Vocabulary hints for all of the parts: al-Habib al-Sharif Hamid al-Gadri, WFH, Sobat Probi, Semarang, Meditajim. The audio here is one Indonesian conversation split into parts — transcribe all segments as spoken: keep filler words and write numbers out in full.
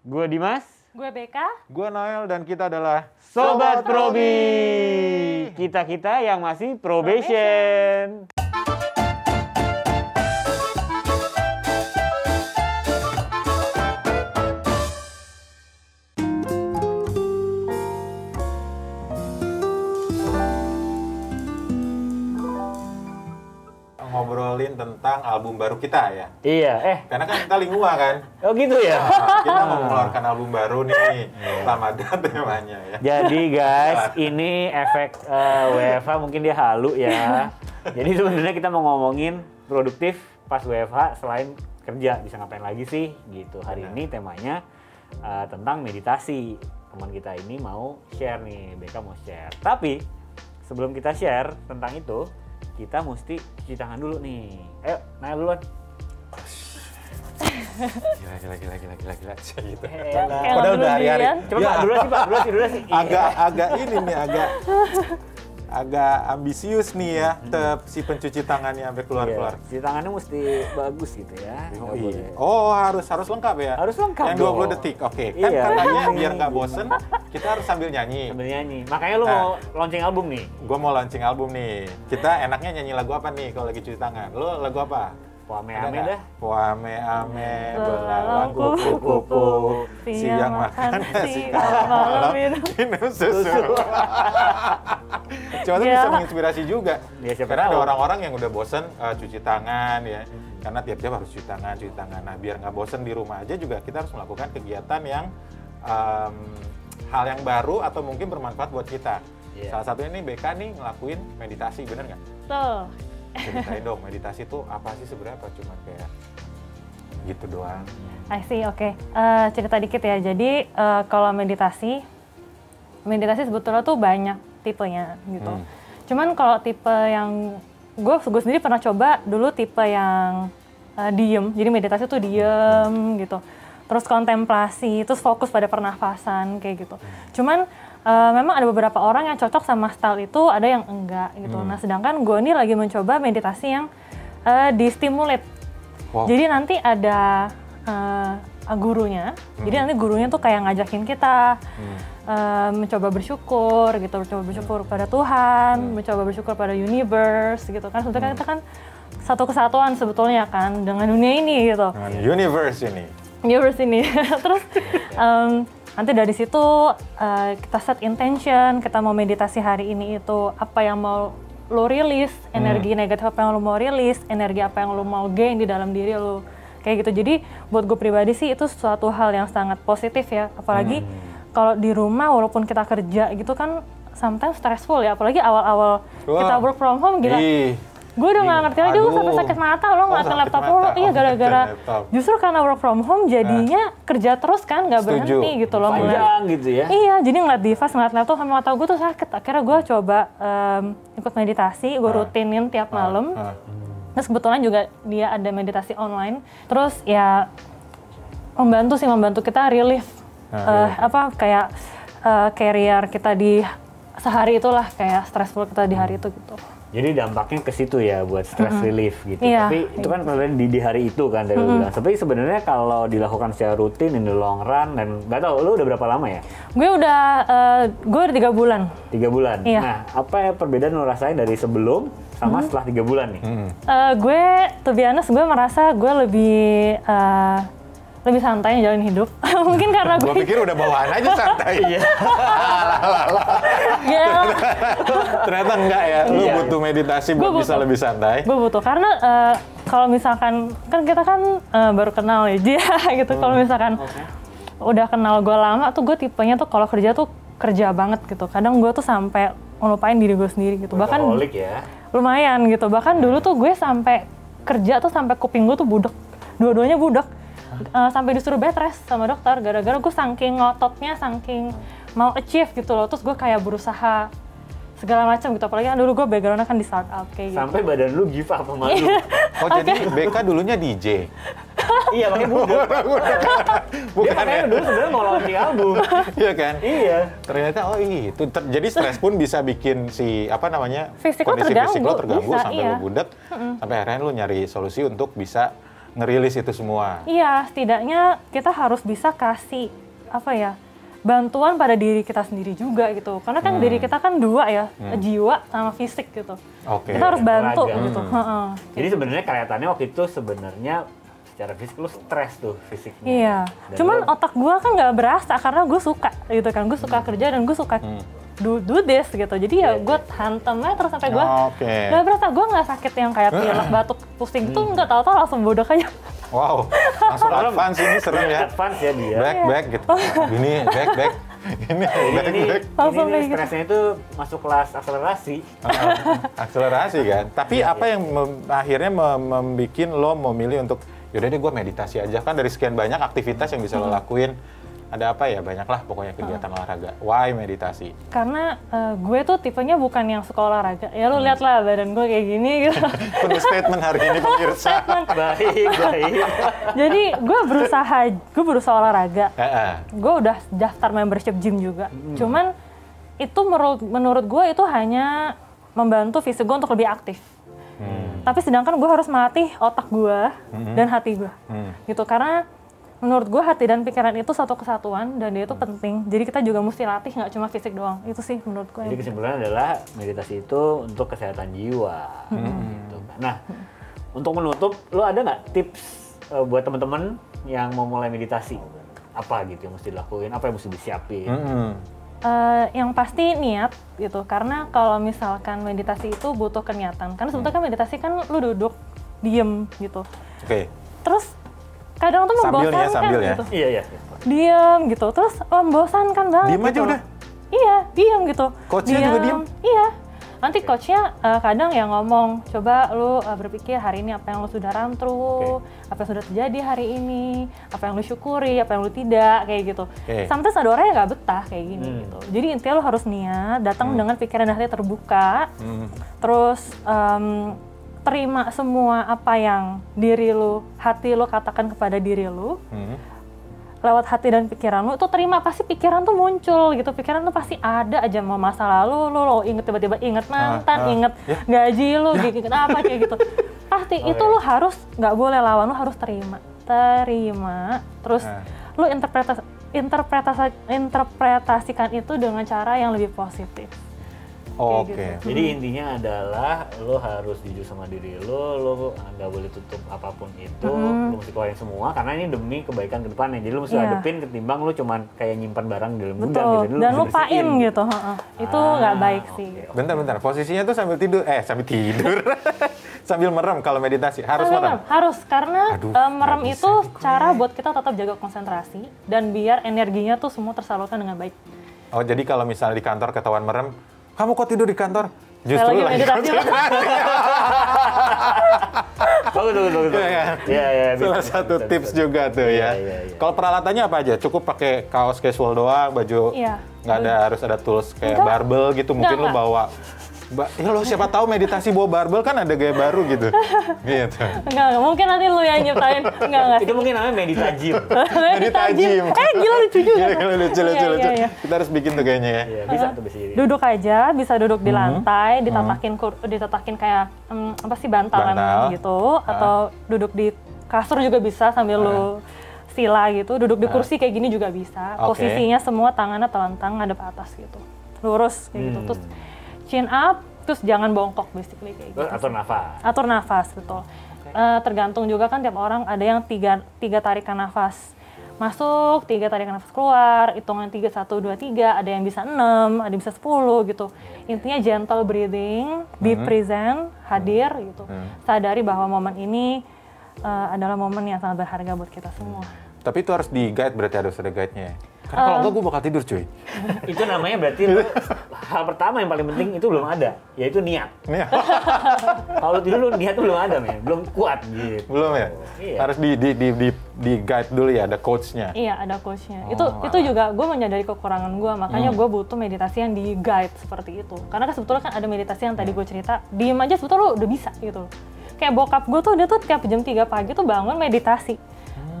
Gue Dimas, gue Beka, gue Noel, dan kita adalah Sobat, Sobat Probi. Kita-kita yang masih probation. probation. Ngobrolin tentang album baru kita ya. Iya, eh. Karena kan kita lingua kan. Oh gitu ya. Nah, kita mau mengeluarkan album baru nih. Ramadan temanya ya. Jadi guys, ini efek uh, W F H mungkin dia halu ya. Jadi sebenarnya kita mau ngomongin produktif pas W F H selain kerja bisa ngapain lagi sih gitu. Hari ini temanya uh, tentang meditasi. Teman kita ini mau share nih, Beka mau share. Tapi sebelum kita share tentang itu, kita mesti cuci tangan dulu nih. Ayo, naik duluan. Gila, gila, gila, gila, gila, gila. Gitu. Padahal udah hari-hari. Coba Pak, dulu sih Pak, dulu sih, dulu sih. Agak, agak ini nih, agak agak ambisius nih ya. Tep, si pencuci tangannya sampai keluar-keluar. Cuci tangannya mesti bagus gitu ya. Oh, iya. Oh harus harus lengkap ya? Harus lengkap dong. Yang dua puluh detik, oke. Kan katanya biar nggak bosen, kita harus sambil nyanyi. Sambil nyanyi. Makanya lu nah, mau launching album nih? Gua mau launching album nih. Kita enaknya nyanyi lagu apa nih kalau lagi cuci tangan? Lu lagu apa? Poame-ame dah. Poame-ame belalang kupu-kupu. Siang makan nasi malam minum susu. Cuma itu bisa menginspirasi juga. Ya, karena ada orang-orang yang udah bosen uh, cuci tangan ya. Hmm. Karena tiap-tiap harus cuci tangan, cuci tangan. Nah biar nggak bosen di rumah aja juga kita harus melakukan kegiatan yang um, hal yang baru atau mungkin bermanfaat buat kita. Yeah. Salah satunya nih B K nih ngelakuin meditasi, bener nggak? Tuh. Ceritain dong, meditasi itu apa sih sebenarnya? Cuma kayak gitu doang. I see, oke. Okay. Uh, cerita dikit ya. Jadi uh, kalau meditasi, meditasi sebetulnya tuh banyak tipenya gitu. Hmm. Cuman kalau tipe yang gue, gue sendiri pernah coba dulu tipe yang uh, diem. Jadi meditasi tuh diem gitu. Terus kontemplasi, terus fokus pada pernafasan, kayak gitu. Cuman uh, memang ada beberapa orang yang cocok sama style itu, ada yang enggak gitu. Hmm. Nah sedangkan gue ini lagi mencoba meditasi yang uh, distimulate. Wow. Jadi nanti ada uh, gurunya, hmm. jadi nanti gurunya tuh kayak ngajakin kita hmm. uh, mencoba bersyukur gitu, mencoba bersyukur hmm. pada Tuhan, hmm. mencoba bersyukur pada universe gitu kan. Sebetulnya hmm. kita kan satu kesatuan sebetulnya kan dengan dunia ini gitu. Dengan universe ini. Universe ini, terus um, nanti dari situ uh, kita set intention, kita mau meditasi hari ini itu apa yang mau lo rilis, energi hmm. negatif apa yang lo mau rilis, energi apa yang lo mau gain di dalam diri lo, kayak gitu. Jadi buat gue pribadi sih itu suatu hal yang sangat positif ya, apalagi hmm. kalau di rumah walaupun kita kerja gitu kan sometimes stressful ya, apalagi awal-awal kita work from home gila. Ih. Gue udah nggak ngerti lagi, gue sampai sakit mata lo ngeliatin oh, laptop lo, iya gara-gara justru karena work from home jadinya nah. kerja terus kan nggak berhenti gitu loh. Panjang gitu ya? Iya, jadi ngeliat device, ngeliat laptop sama mata gue tuh sakit. Akhirnya gue coba um, ikut meditasi, gue rutinin tiap malam. Terus kebetulan juga dia ada meditasi online. Terus ya membantu sih, membantu kita relief uh, apa kayak uh, carrier kita di sehari itulah, kayak stressful kita di hari itu gitu. Jadi dampaknya ke situ ya buat stress mm-hmm. relief gitu. Yeah. Tapi itu kan sebenarnya di, di hari itu kan dari mm-hmm. bilang. Tapi sebenarnya kalau dilakukan secara rutin in the long run, dan nggak tahu lu udah berapa lama ya? Gue udah uh, gue udah tiga bulan. Tiga bulan. Yeah. Nah, apa yang perbedaan lu rasain dari sebelum sama mm-hmm. setelah tiga bulan nih? Mm-hmm. Uh, gue, to be honest, gue merasa gue lebih uh, lebih santai jalan hidup. Mungkin karena gue pikir udah bawaan aja santai. Iya. Lala. Ternyata enggak ya. Lu iya, butuh meditasi buat butuh. Bisa lebih santai. Gue butuh karena uh, kalau misalkan kan kita kan uh, baru kenal ya dia gitu. Hmm. Kalau misalkan okay. udah kenal gue lama tuh gue tipenya tuh kalau kerja tuh kerja banget gitu. Kadang gue tuh sampai ngelupain diri gue sendiri gitu. Udah bahkan holik ya. Lumayan gitu. Bahkan dulu tuh gue sampai kerja tuh sampai kuping gue tuh budek. Dua-duanya budek. Uh, sampai disuruh bed rest sama dokter gara-gara gue saking ngototnya, saking mau achieve gitu loh. Terus gue kayak berusaha segala macam gitu, apalagi kan dulu gue background-nya kan di startup kayak sampai gitu. Sampai badan lu give up sama lu. Oh okay. Jadi B K dulunya D J? Iya makanya budek. Dia makanya dulu sebenarnya mau launching album. Iya kan? Iya. Ternyata oh itu. Jadi stres pun bisa bikin si apa namanya fisik kondisi lo terganggu, fisik lo terganggu bisa, sampai iya. lu budek. Mm-hmm. Sampai akhirnya lu nyari solusi untuk bisa ngerilis itu semua. Iya, setidaknya kita harus bisa kasih apa ya, bantuan pada diri kita sendiri juga gitu. Karena kan hmm. diri kita kan dua ya, hmm. jiwa sama fisik gitu. Okay. Kita harus bantu Raga. gitu. Hmm. Hmm. Jadi sebenarnya kelihatannya waktu itu sebenarnya secara fisik lu stres tuh fisiknya. Iya. Dan cuman lu... otak gua kan nggak berasa karena gue suka gitu kan. Gue suka hmm. kerja dan gue suka hmm. do, do this gitu. Jadi ya yeah, gue hantemnya terus sampai gue okay. nggak berasa. Gue nggak sakit yang kayak pilek, batuk, pusing hmm. tuh nggak tahu-tahu langsung bodoh aja. Wow, langsung advance ini serem ya. Advance ya dia. Back, back gitu. Ini back, back. Ini back, back. Ini, ini stresnya itu masuk kelas akselerasi. Akselerasi kan. Tapi apa yang mem akhirnya mem membuat lo memilih untuk yaudah deh gue meditasi aja, kan dari sekian banyak aktivitas yang bisa lo lakuin. Ada apa ya, banyaklah pokoknya kegiatan hmm. olahraga. Why meditasi? Karena uh, gue tuh tipenya bukan yang suka olahraga. Ya lu hmm. lihatlah badan gue kayak gini gitu. Penuh statement hari ini pemirsa. Baik, baik. Jadi gue berusaha, gue berusaha olahraga. E -e. Gue udah daftar membership gym juga. Hmm. Cuman itu menurut, menurut gue itu hanya membantu fisik gue untuk lebih aktif. Hmm. Tapi sedangkan gue harus melatih otak gue hmm. dan hati gue. Hmm. Gitu, karena menurut gue hati dan pikiran itu satu kesatuan dan dia itu hmm. penting. Jadi kita juga mesti latih, nggak cuma fisik doang. Itu sih menurut gue. Jadi kesimpulannya adalah meditasi itu untuk kesehatan jiwa. Hmm. Gitu. Nah, untuk menutup, lo ada nggak tips uh, buat teman-teman yang mau mulai meditasi? Apa gitu yang mesti dilakuin? Apa yang mesti disiapin? Hmm. Uh, yang pasti niat gitu. Karena kalau misalkan meditasi itu butuh niatan. Karena sebetulnya kan meditasi kan lo duduk, diem gitu. Oke. Okay. Terus kadang tuh membosankan sambil ya, sambil gitu. Ya. Iya, iya. Diam gitu, terus membosankan banget. Diam aja gitu. Udah? Iya, diam gitu. Coachnya juga diam? Iya. Nanti okay. coachnya uh, kadang yang ngomong, coba lu uh, berpikir hari ini apa yang lu sudah run through, okay. apa yang sudah terjadi hari ini, apa yang lu syukuri, apa yang lu tidak, kayak gitu. Okay. Sometimes ada orang yang nggak betah kayak gini hmm. gitu. Jadi intinya lu harus niat, datang hmm. dengan pikiran dan hati terbuka, hmm. terus um, terima semua apa yang diri lu, hati lu katakan kepada diri lu, hmm. lewat hati dan pikiran lu, itu terima, pasti pikiran tuh muncul gitu, pikiran tuh pasti ada aja, mau masa lalu, lu, lu inget tiba-tiba inget mantan, ah, ah, inget ya. gaji lu, ya. inget apa kayak gitu. Pasti oh, itu ya. lu harus, nggak boleh lawan, lu harus terima, terima, terus ah. lu interpretasi, interpretasi, interpretasikan itu dengan cara yang lebih positif. Oh, Oke, okay. gitu. Jadi intinya adalah lo harus jujur sama diri lo, lo nggak boleh tutup apapun itu, mm. lo mesti keluarin semua karena ini demi kebaikan ke depannya. Jadi lo mesti yeah. hadepin ketimbang lo cuman kayak nyimpan barang di dalam gudang gitu. Dan lupain gitu, ah, itu nggak baik okay, sih. Bentar-bentar, okay. posisinya tuh sambil tidur, eh sambil tidur, sambil merem kalau meditasi, harus sambil merem? Harus, karena Aduh, uh, merem itu dikure. cara buat kita tetap jaga konsentrasi dan biar energinya tuh semua tersalurkan dengan baik. Oh jadi kalau misalnya di kantor ketahuan merem, kamu kok tidur di kantor? Justru lagi meditasi. Bagus, bagus, bagus. Salah satu tips juga tuh ya. Kalau peralatannya apa aja? Cukup pakai kaos casual doang, baju nggak ada, harus ada tools kayak barbel gitu. Mungkin lo bawa, ya lo siapa tahu meditasi bawa barbel kan ada gaya baru gitu. Gitu. Enggak, mungkin nanti lo yang nyiptain. Enggak, enggak. Itu mungkin namanya meditajim. Meditajim. Eh gila lucu juga. Gila lucu, lucu, lucu. Kita harus bikin tuh kayaknya ya. Iya, bisa tuh bisa. Duduk aja, bisa duduk di lantai, ditatakin ditatakin kayak apa sih bantal gitu atau duduk di kasur juga bisa sambil lo sila gitu. Duduk di kursi kayak gini juga bisa. Posisinya semua tangannya telentang ngadep atas gitu. Lurus kayak gitu. Terus chin up, terus jangan bongkok basically kayak gitu. Atur nafas. Atur nafas, betul. Okay. Uh, tergantung juga kan tiap orang ada yang tiga, tiga tarikan nafas masuk, tiga tarikan nafas keluar, hitungan tiga, satu, dua, tiga, ada yang bisa enam, ada yang bisa sepuluh gitu. Intinya gentle breathing, be mm-hmm. present, hadir gitu. Mm-hmm. Sadari bahwa momen ini uh, adalah momen yang sangat berharga buat kita semua. Tapi itu harus di-guide, berarti harus ada guide-nya ya? Karena kalau enggak gue bakal tidur cuy. Itu namanya berarti lo, hal pertama yang paling penting itu belum ada, yaitu niat. Niat. Kalau tidur lo niat tuh belum ada men, belum kuat gitu. Belum ya? Iya. Harus di di di di, di guide dulu ya, ada coachnya. Iya ada coachnya. Oh, itu malah. itu juga gue menyadari kekurangan gue, makanya hmm. gue butuh meditasi yang di guide seperti itu. Karena kan sebetulnya kan ada meditasi yang tadi gue cerita, diem aja sebetulnya lo udah bisa gitu. Kayak bokap gue tuh dia tuh tiap jam tiga pagi tuh bangun meditasi.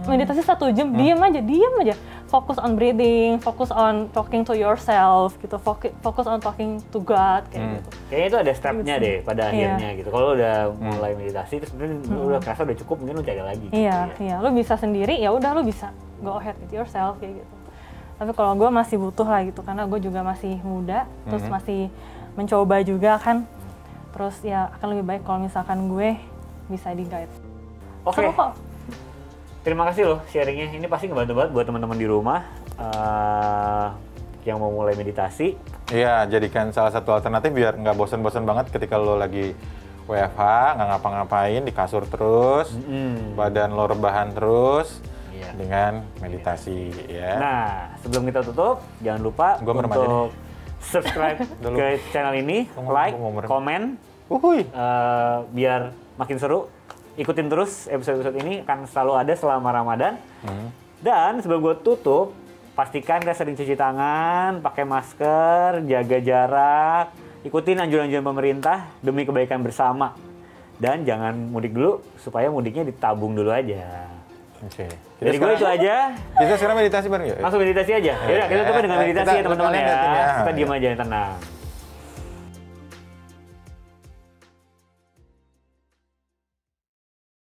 Meditasi satu jam, hmm. diem aja, diem aja. fokus on breathing, fokus on talking to yourself gitu, fokus on talking to God kayak hmm. gitu. Kayaknya itu ada stepnya deh pada yeah. akhirnya gitu. Kalau udah mulai meditasi terus sebenarnya hmm. udah kerasa udah cukup, mungkin lu jaga lagi. Iya, gitu, yeah, iya. Yeah. Lu bisa sendiri, ya udah lu bisa go ahead with yourself kayak gitu. Tapi kalau gue masih butuh lah gitu, karena gue juga masih muda, terus mm-hmm. masih mencoba juga kan. Terus ya akan lebih baik kalau misalkan gue bisa di-guide. Oke, okay. Terima kasih loh sharingnya. Ini pasti ngebantu banget buat teman-teman di rumah uh, yang mau mulai meditasi. Iya, jadikan salah satu alternatif biar nggak bosan-bosan banget ketika lo lagi W F H, nggak ngapa-ngapain, di kasur terus, mm-hmm. badan lo rebahan terus. Dengan meditasi ya. Nah, sebelum kita tutup, jangan lupa gua untuk subscribe ke channel ini, like, komen, uhuy. Uh, biar makin seru. Ikutin terus episode-episode ini, akan selalu ada selama Ramadan. Hmm. Dan sebelum gue tutup, pastikan kalian sering cuci tangan, pakai masker, jaga jarak, ikutin anjuran-anjuran pemerintah demi kebaikan bersama. Dan jangan mudik dulu, supaya mudiknya ditabung dulu aja. Oke. Okay. Jadi gue itu aja. Kita sekarang meditasi bareng ya? Langsung meditasi aja. Yaudah, kita tutup dengan meditasi kita, ya teman-teman ya. Kita diam aja, tenang.